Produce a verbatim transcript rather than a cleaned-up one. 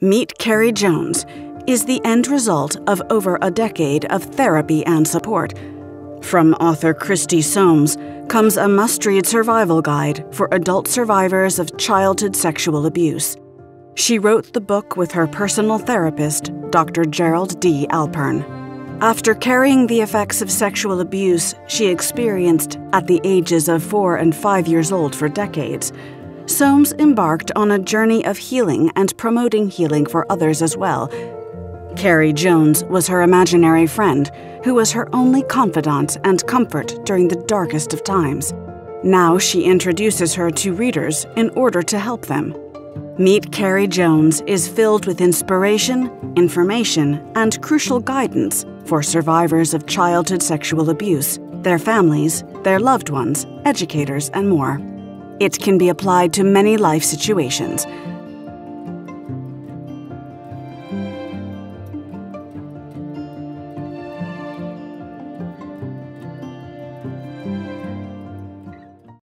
Meet Carey Jones is the end result of over a decade of therapy and support. From author Christie Somes comes a must-read survival guide for adult survivors of childhood sexual abuse. She wrote the book with her personal therapist, Doctor Gerald D. Alpern. After carrying the effects of sexual abuse she experienced at the ages of four and five years old for decades, Somes embarked on a journey of healing and promoting healing for others as well. Carey Jones was her imaginary friend, who was her only confidant and comfort during the darkest of times. Now she introduces her to readers in order to help them. Meet Carey Jones is filled with inspiration, information, and crucial guidance for survivors of childhood sexual abuse, their families, their loved ones, educators, and more. It can be applied to many life situations.